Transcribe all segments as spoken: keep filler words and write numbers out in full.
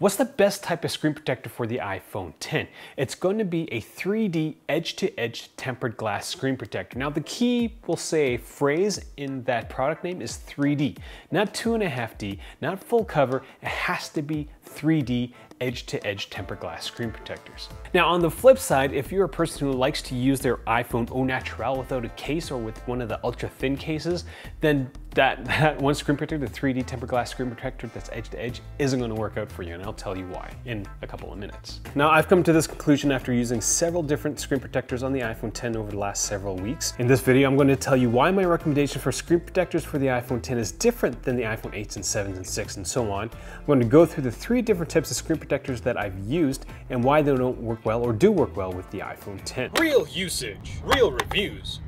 What's the best type of screen protector for the iPhone ten? It's going to be a three D edge-to-edge tempered glass screen protector. Now the key, we'll say, phrase in that product name is three D, not two point five D, not full cover. It has to be three D edge-to-edge tempered glass screen protectors. Now on the flip side, if you're a person who likes to use their iPhone au naturel without a case or with one of the ultra thin cases, then that, that one screen protector, the three D tempered glass screen protector that's edge-to-edge, isn't going to work out for you, and I'll tell you why in a couple of minutes. Now I've come to this conclusion after using several different screen protectors on the iPhone ten over the last several weeks. In this video, I'm going to tell you why my recommendation for screen protectors for the iPhone ten is different than the iPhone eights and sevens and six and so on. I'm going to go through the three different types of screen protectors that I've used and why they don't work well or do work well with the iPhone ten. Real usage, real reviews.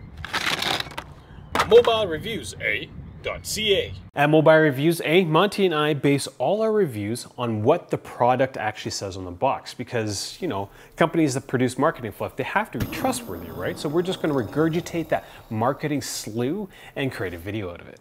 Mobile Reviews, eh? .ca. At MobileReviewsEh, Monty and I base all our reviews on what the product actually says on the box, because, you know, companies that produce marketing fluff, they have to be trustworthy, right? So we're just going to regurgitate that marketing slew and create a video out of it.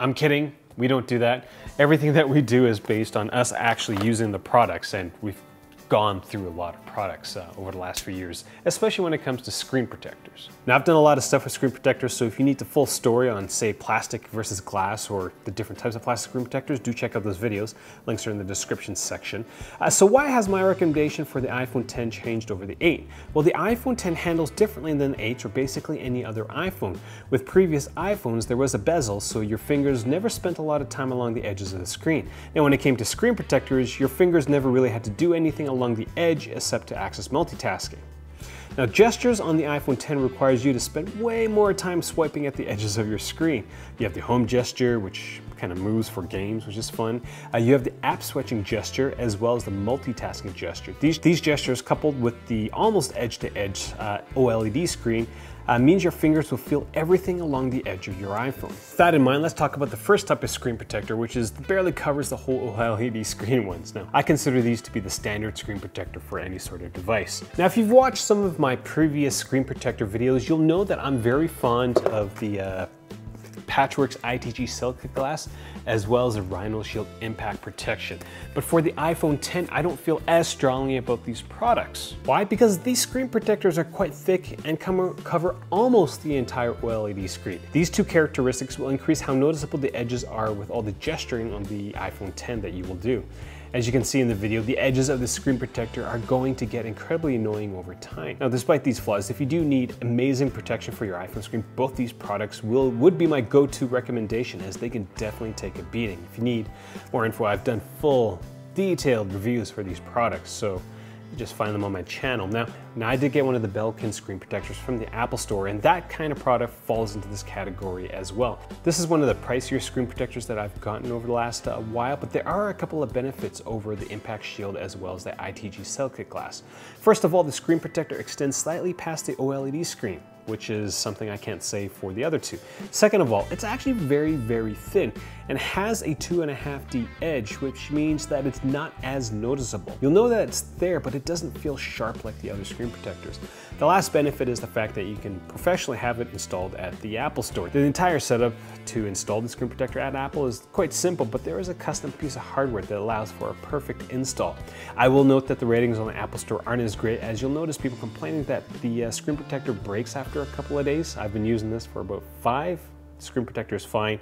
I'm kidding. We don't do that. Everything that we do is based on us actually using the products, and we've gone through a lot of products uh, over the last few years, especially when it comes to screen protectors. Now I've done a lot of stuff with screen protectors, so if you need the full story on, say, plastic versus glass or the different types of plastic screen protectors, do check out those videos. Links are in the description section. Uh, so why has my recommendation for the iPhone ten changed over the eight? Well, the iPhone ten handles differently than the eight or basically any other iPhone. With previous iPhones, there was a bezel, so your fingers never spent a lot of time along the edges of the screen. And when it came to screen protectors, your fingers never really had to do anything along the edge except to access multitasking. Now, gestures on the iPhone ten requires you to spend way more time swiping at the edges of your screen. You have the home gesture, which kind of moves for games, which is fun. Uh, you have the app switching gesture as well as the multitasking gesture. These, these gestures, coupled with the almost edge-to-edge uh, OLED screen, Uh, means your fingers will feel everything along the edge of your iPhone. With that in mind, let's talk about the first type of screen protector, which is barely covers the whole OLED screen ones. Now, I consider these to be the standard screen protector for any sort of device. Now, if you've watched some of my previous screen protector videos, you'll know that I'm very fond of the uh, Patchworks I T G silicate glass, as well as a RhinoShield impact protection. But for the iPhone ten, I don't feel as strongly about these products. Why? Because these screen protectors are quite thick and come cover almost the entire OLED screen. These two characteristics will increase how noticeable the edges are with all the gesturing on the iPhone ten that you will do. As you can see in the video, the edges of the screen protector are going to get incredibly annoying over time. Now, despite these flaws, if you do need amazing protection for your iPhone screen, both these products will would be my go-to recommendation, as they can definitely take a beating. If you need more info, I've done full, detailed reviews for these products, so you just find them on my channel. Now, now I did get one of the Belkin screen protectors from the Apple Store, and that kind of product falls into this category as well. This is one of the pricier screen protectors that I've gotten over the last uh, while, but there are a couple of benefits over the impact shield as well as the I T G silicate glass. First of all, the screen protector extends slightly past the OLED screen, which is something I can't say for the other two. Second of all, it's actually very, very thin and has a two point five D edge, which means that it's not as noticeable. You'll know that it's there, but it doesn't feel sharp like the other screen protectors. The last benefit is the fact that you can professionally have it installed at the Apple Store. The entire setup to install the screen protector at Apple is quite simple, but there is a custom piece of hardware that allows for a perfect install. I will note that the ratings on the Apple Store aren't as great, as you'll notice people complaining that the uh, screen protector breaks after a couple of days. I've been using this for about five. Screen protector is fine.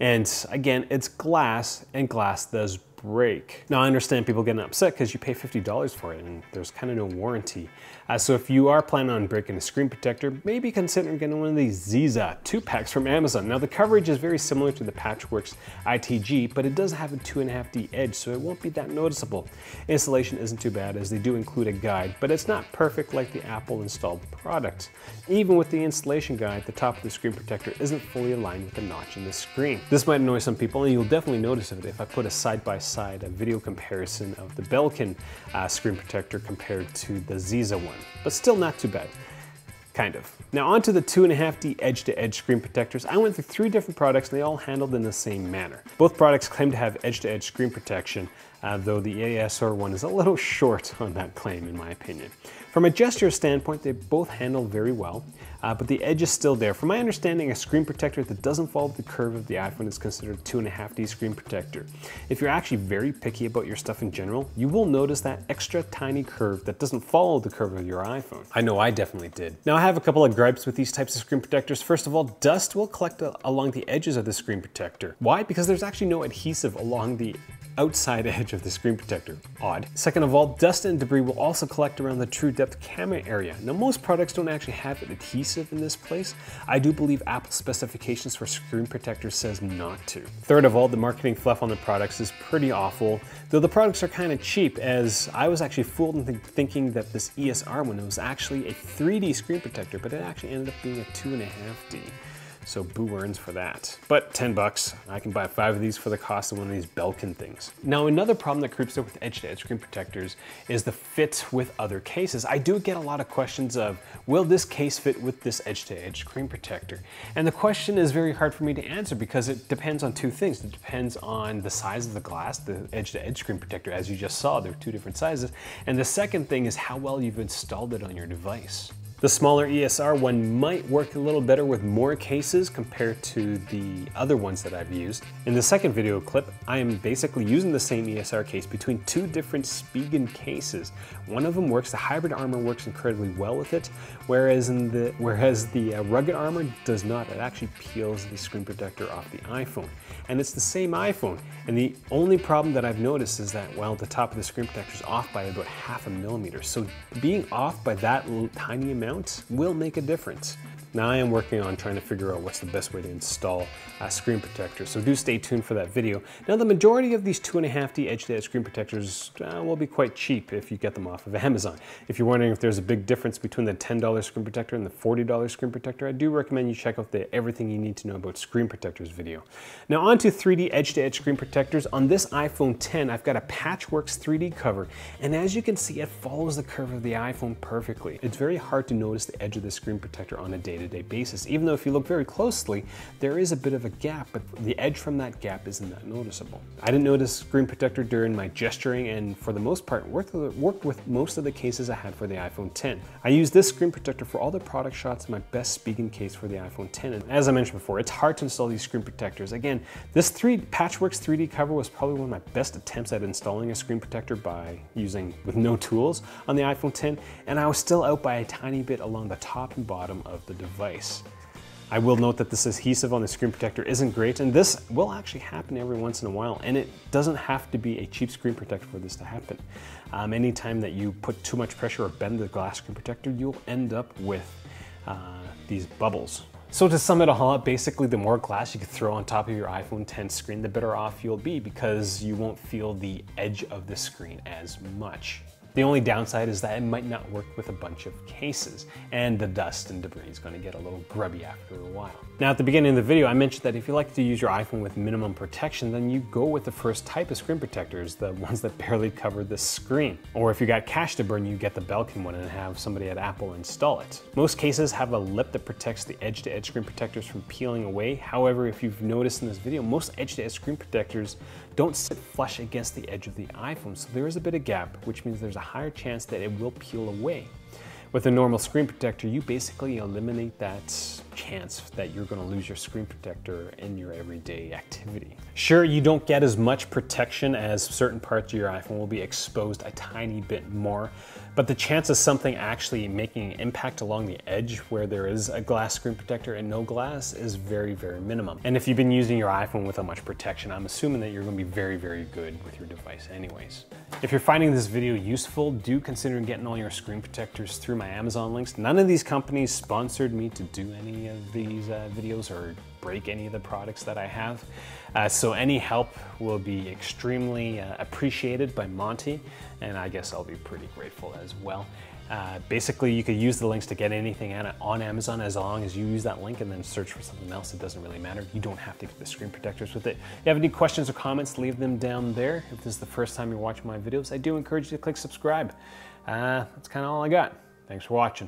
And again, it's glass, and glass does break. Now I understand people getting upset because you pay fifty dollars for it and there's kind of no warranty. Uh, so if you are planning on breaking a screen protector, maybe consider getting one of these Ziza two packs from Amazon. Now the coverage is very similar to the Patchworks I T G, but it does have a two point five D edge, so it won't be that noticeable. Installation isn't too bad, as they do include a guide, but it's not perfect like the Apple installed product. Even with the installation guide, the top of the screen protector isn't fully aligned with the notch in the screen. This might annoy some people, and you'll definitely notice it if I put a side-by-side a video comparison of the Belkin uh, screen protector compared to the Ziza one, but still not too bad. Kind of. Now onto the two point five D edge-to-edge screen protectors. I went through three different products and they all handled in the same manner. Both products claim to have edge-to-edge screen protection, uh, though the E S R one is a little short on that claim in my opinion. From a gesture standpoint, they both handle very well, uh, but the edge is still there. From my understanding, a screen protector that doesn't follow the curve of the iPhone is considered a two point five D screen protector. If you're actually very picky about your stuff in general, you will notice that extra tiny curve that doesn't follow the curve of your iPhone. I know I definitely did. Now I have a couple of gripes with these types of screen protectors. First of all, dust will collect along the edges of the screen protector. Why? Because there's actually no adhesive along the outside edge of the screen protector. Odd. Second of all, dust and debris will also collect around the true depth camera area. Now most products don't actually have an adhesive in this place. I do believe Apple's specifications for screen protectors says not to. Third of all, the marketing fluff on the products is pretty awful, though the products are kind of cheap, as I was actually fooled into thinking that this E S R one was actually a three D screen protector, but it actually ended up being a two point five D. So boo earns for that. But ten bucks, I can buy five of these for the cost of one of these Belkin things. Now another problem that creeps up with edge-to-edge screen protectors is the fit with other cases. I do get a lot of questions of, will this case fit with this edge-to-edge screen protector? And the question is very hard for me to answer because it depends on two things. It depends on the size of the glass, the edge-to-edge screen protector, as you just saw, there are two different sizes. And the second thing is how well you've installed it on your device. The smaller E S R one might work a little better with more cases compared to the other ones that I've used. In the second video clip, I am basically using the same E S R case between two different Spigen cases. One of them works, the hybrid armor works incredibly well with it, whereas in the whereas the rugged armor does not. It actually peels the screen protector off the iPhone. And it's the same iPhone. And the only problem that I've noticed is that, well, the top of the screen protector is off by about half a millimeter. So being off by that little tiny amount will make a difference. Now I am working on trying to figure out what's the best way to install a screen protector, so do stay tuned for that video. Now the majority of these two point five D edge-to-edge screen protectors uh, will be quite cheap if you get them off of Amazon. If you're wondering if there's a big difference between the ten dollar screen protector and the forty dollar screen protector, I do recommend you check out the Everything You Need to Know About Screen Protectors video. Now onto three D edge-to-edge screen protectors. On this iPhone ten, I've got a Patchworks three D cover, and as you can see, it follows the curve of the iPhone perfectly. It's very hard to notice the edge of the screen protector on a day-to-day basis, even though if you look very closely, there is a bit of a gap, but the edge from that gap isn't that noticeable. I didn't notice screen protector during my gesturing, and for the most part, worked with, worked with most of the cases I had for the iPhone ten. I used this screen protector for all the product shots in my best Spigen case for the iPhone ten. And as I mentioned before, it's hard to install these screen protectors. Again, this three Patchworks three D cover was probably one of my best attempts at installing a screen protector by using with no tools on the iPhone ten, and I was still out by a tiny bit along the top and bottom of the device. I will note that this adhesive on the screen protector isn't great, and this will actually happen every once in a while, and it doesn't have to be a cheap screen protector for this to happen. Um, anytime that you put too much pressure or bend the glass screen protector, you'll end up with uh, these bubbles. So to sum it all up, basically the more glass you can throw on top of your iPhone ten screen, the better off you'll be, because you won't feel the edge of the screen as much. The only downside is that it might not work with a bunch of cases, and the dust and debris is going to get a little grubby after a while. Now at the beginning of the video, I mentioned that if you like to use your iPhone with minimum protection, then you go with the first type of screen protectors, the ones that barely cover the screen. Or if you got cash to burn, you get the Belkin one and have somebody at Apple install it. Most cases have a lip that protects the edge-to-edge screen protectors from peeling away. However, if you've noticed in this video, most edge-to-edge screen protectors don't sit flush against the edge of the iPhone, so there is a bit of gap, which means there's a higher chance that it will peel away. With a normal screen protector, you basically eliminate that chance that you're going to lose your screen protector in your everyday activity. Sure, you don't get as much protection, as certain parts of your iPhone will be exposed a tiny bit more, but the chance of something actually making an impact along the edge where there is a glass screen protector and no glass is very, very minimum. And if you've been using your iPhone without much protection, I'm assuming that you're going to be very, very good with your device anyways. If you're finding this video useful, do consider getting all your screen protectors through my Amazon links. None of these companies sponsored me to do any of these uh, videos or break any of the products that I have. Uh, so any help will be extremely uh, appreciated by Monty, and I guess I'll be pretty grateful as well. Uh, basically, you could use the links to get anything on Amazon as long as you use that link and then search for something else. It doesn't really matter. You don't have to get the screen protectors with it. If you have any questions or comments, leave them down there. If this is the first time you're watching my videos, I do encourage you to click subscribe. Uh, that's kind of all I got. Thanks for watching.